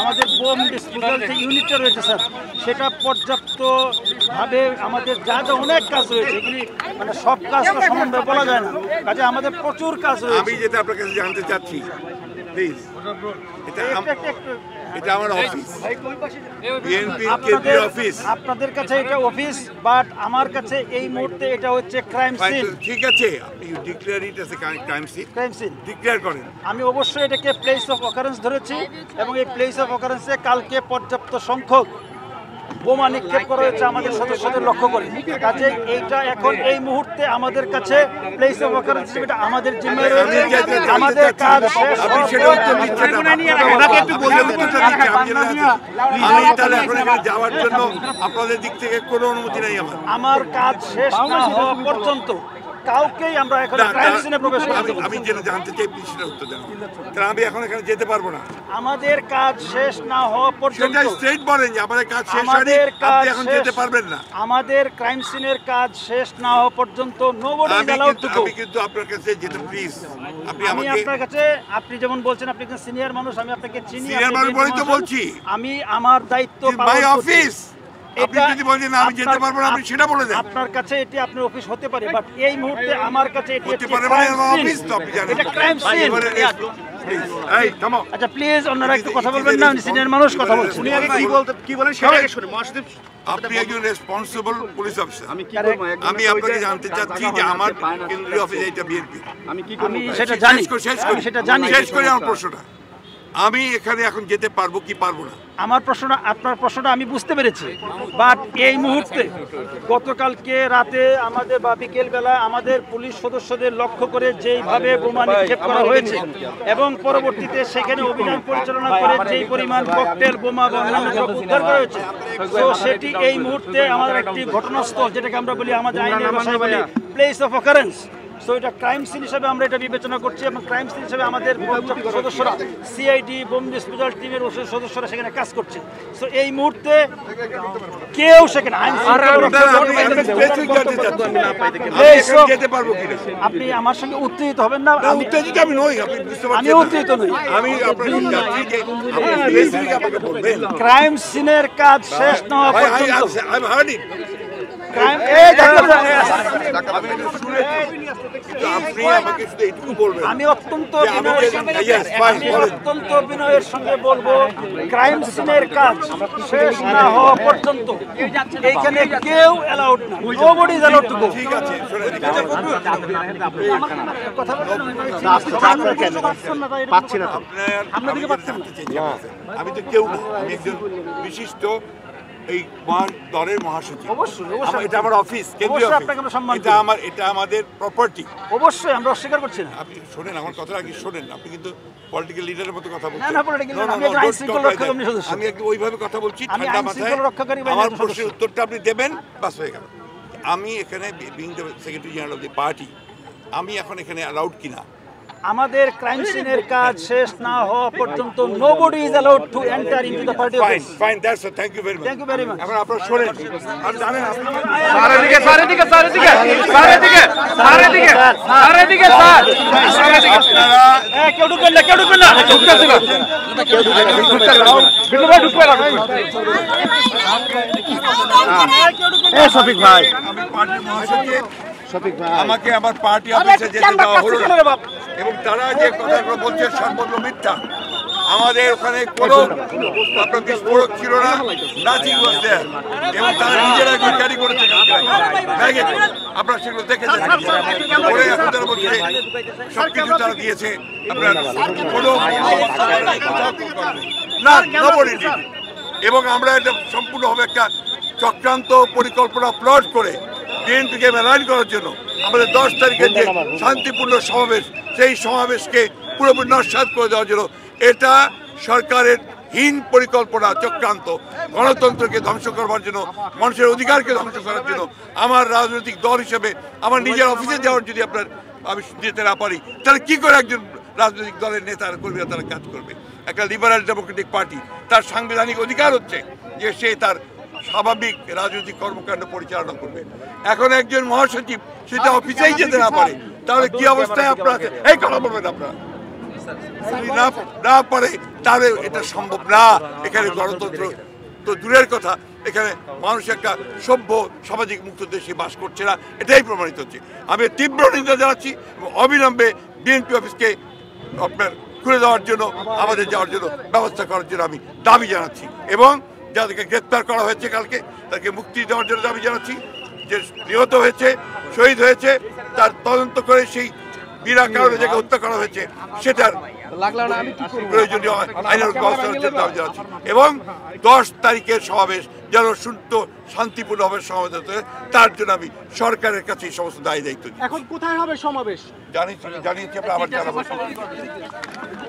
আমাদের bomb disposal যে ইউনিটটা রয়েছে স্যার সেটা পর্যাপ্তভাবে আমাদের যা যা অনেক কাজ রয়েছে এগুলি মানে সব কাজ তো সম্বন্ধে বলা যায় না, কাজে আমাদের প্রচুর কাজ রয়েছে। আমি যেটা আপনার কাছে জানতে চাচ্ছি প্লিজ, এটা আমার অফিস, বিএনপির কেন্দ্রীয় অফিস, আপনাদের কাছে এটা অফিস, বাট আমার কাছে এই মুহূর্তে এটা হচ্ছে ক্রাইম সিন। ঠিক আছে, আপনি declare it as a crime scene declare করেন। আমি অবশ্যই এটাকে প্লেস অফ অকারেন্স ধরেছি এবং এই প্লেস অফ অকারেন্সে কালকে পর্যাপ্ত সংখ্যক বোমা নিক্ষেপ করা হয়েছে আমাদের সদস্যদের লক্ষ্য করে। কাজে এইটা এখন এই মুহূর্তে আমাদের কাছে প্লেস অফ অকারেন্স এটা আমাদের জিম্মায় রয়েছে, আমাদের কাজ শেষ। আপনি সেটা উত্তর দিচ্ছেন না, আমাকে একটু বলে উত্তরটা দিতে আমি জানি না। আমি তাহলে এখন এখানে যাওয়ার জন্য আপনাদের দিক থেকে কোনো অনুমতি নাই। আমার কাজ শেষ না হওয়া পর্যন্ত কাউকেই আমরা এখন ক্রাইম সিনে প্রবেশ করতে দেব। আমি যেটা জানতে চাই বিষয়টা উত্তর দেন, কারণ আমি এখন এখানে যেতে পারবো না। আমাদের কাজ শেষ না হওয়া পর্যন্ত সেটা স্ট্রেট বলেন যে আমাদের কাজ শেষ হয়নি, আপনি এখন যেতে পারবেন না। আমাদের ক্রাইম সিনের কাজ শেষ না হওয়া পর্যন্ত নোবডি এলাউড টু গো। আমি কিন্তু আপনার কাছে যেতে প্লিজ, আপনি আমাকে, আমি আপনার কাছে, আপনি যেমন বলছেন আপনি একজন সিনিয়র মানুষ, আমি আপনাকে চিনি, সিনিয়র মানুষ বলেই তো বলছি। আমি আমার দায়িত্ব পালন করছি। আপনি যদি বলেন আমি যেতে পারবো না, আপনি সেটা বলে দেন। আপনার কাছে এটি আপনার অফিস হতে পারে, বাট এই মুহূর্তে আমার কাছে এটি হতে পারে অফিস তো আপনি জানেন এটা ক্রাইম সিন। এই থামো, আচ্ছা প্লিজ, অন্যরা একটু কথা বলবেন না, আমি সিনিয়র মানুষ কথা বলছি। উনি আগে কি বলেন সেটা আগে শুনুন। মহাসচিব আপনি একজন রেসপন্সিবল পুলিশ অফিসার, আমি কি বলবো? আমি আপনাকে জানতে চাচ্ছি যে আমার কেন্দ্রীয় অফিস এটা বিএনপি, আমি কি করব সেটা জানি, শেষ করি আমার প্রশ্নটা। আমি এখানে এখন যেতে পারবো কি পারবো না? আমার প্রশ্ন, আপনার প্রশ্নটা আমি বুঝতে পেরেছি, বাট এই মুহূর্তে গতকালকে রাতে আমাদের বা বিকেলবেলায় আমাদের পুলিশ সদস্যদের লক্ষ্য করে যেইভাবে বোমা নিক্ষেপ করা হয়েছে এবং পরবর্তীতে সেখানে অভিযান পরিচালনা করে যেই পরিমাণ ককটেল বোমা উদ্ধার করা হয়েছে, তো সেটি এই মুহূর্তে আমাদের একটি ঘটনাস্থল, যেটাকে আমরা বলি আমাদের আইনের ভাষায় বলি প্লেস অফ অকারেন্স। সো এটা ক্রাইম সিন হিসাবে আমরা এটা বিবেচনা করছি এবং ক্রাইম সিন হিসাবে আমাদের সদস্যরা, সিআইডি, বোম ডিসপোজাল টিমের সদস্যরা সেখানে কাজ করছে। সো এই মুহূর্তে কেউ সেখানে আপনি আমার সঙ্গে উত্তেজিত হবেন না। আমি উত্তেজিত নই, আমি ক্রাইম সিনের কাজ শেষ না হওয়া পর্যন্ত আমি অত্যন্ত বিনয়ের সঙ্গে বলবো, ক্রাইম সিনের কাজ শেষ না হওয়া পর্যন্ত এইখানে কেউ অ্যালাউড না, nobody is allowed to go. ঠিক আছে, আমি তো কেউ না, আমি একজন বিশিষ্ট এই দলের মহাসচিব, অবশ্যই এটা আমার অফিস, কেন্দ্রীয় অফিস, এটা আমার, এটা আমাদের প্রপার্টি, অবশ্যই আমরা অস্বীকার করছি না। আপনি শোনেন আমার কথা, আগে শোনেন, আপনি কিন্তু পলিটিক্যাল লিডারের মতো কথা বলছেন। আমি একটু ওইভাবে কথা বলছি, ঠান্ডা মাথায় আমার প্রশ্নের উত্তরটা আপনি দেবেন, বাস হয়ে গেল। আমি এখানে being the secretary general of the party, আমি এখন এখানে অ্যালাউড কিনা? আমাদের ক্রাইম সিনের কাজ শেষ না হওয়া পর্যন্ত nobody is allowed to enter into the party office. Fine, that's all, thank you very much, thank you very much. এখন আপনারা শুনেন, আর জানেন সারা দিকে স্যার, কেউ ঢুকবেন না, কেউ ঢুকবেন না। শফিক ভাই, আমি পার্টির মহাসচিব, আমাকে আমার পার্টি অফিসে যেতে দেওয়া হলো না, এবং তারা যে কথাগুলো বলছে সম্পূর্ণ মিথ্যা। আমাদের ওখানে কোনো বিস্ফোরক ছিল না, নাচিং ওয়াজ देयर, এবং তারা নিজেরা ক্যারি করেছে। আপনারা সেগুলো দেখেছেন, সবকিছু তারা দিয়েছে। আপনার কোনো এবং আমরা এটা সম্পূর্ণভাবে একটা চক্রান্ত পরিকল্পনা প্লট করে বিএনপিকে মেলান করার জন্য আমাদের 10 তারিখের যে শান্তিপূর্ণ সমাবেশ, সেই সমাবেশকে পুরোপুরি নস্বাত করে দেওয়ার জন্য এটা সরকারের হীন পরিকল্পনা, চক্রান্ত, গণতন্ত্রকে ধ্বংস করবার জন্য, মানুষের অধিকারকে ধ্বংস করার জন্য। আমার রাজনৈতিক দল হিসেবে আমার নিজের অফিসে যাওয়ার যদি আপনার আমি যেতে না পারি, তাহলে কী করে একজন রাজনৈতিক দলের নেতা কর্মীরা তারা কাজ করবে? একটা লিবারেল ডেমোক্রেটিক পার্টি, তার সাংবিধানিক অধিকার হচ্ছে যে সে তার স্বাভাবিক রাজনৈতিক কর্মকাণ্ড পরিচালনা করবে। এখন একজন মহাসচিব সেটা অফিসেই যেতে না পারে, তাহলে কি অবস্থায় আপনারা এই কথা বলবেন? আপনারা না পারে তাহলে এটা সম্ভব না। এখানে গণতন্ত্র তো দূরের কথা, এখানে মানুষ একটা সভ্য সামাজিক মুক্ত দেশে বাস করছে না, এটাই প্রমাণিত হচ্ছে। আমি তীব্র নিন্দা জানাচ্ছি এবং অবিলম্বে বিএনপি অফিসকে আপনার খুলে দেওয়ার জন্য, আমাদের যাওয়ার জন্য ব্যবস্থা করার জন্য আমি দাবি জানাচ্ছি, এবং যাদেরকে গ্রেপ্তার করা হয়েছে কালকে তাদেরকে মুক্তি দেওয়ার জন্য দাবি জানাচ্ছি। যে নিহত হয়েছে, শহীদ হয়েছে, তার তদন্ত করে সেই বিনা কারণে যাকে হত্যা করা হয়েছে সেটার প্রয়োজনীয় আইনের ব্যবস্থা দাবি জানাচ্ছি। এবং 10 তারিখের সমাবেশ যেন সুস্থ শান্তিপূর্ণভাবে সমাবেশ হতে, তার জন্য আমি সরকারের কাছে এই সমস্ত দায়ী দায়িত্ব। এখন কোথায় হবে সমাবেশ জানিয়েছি, আমরা আবার জানাবো।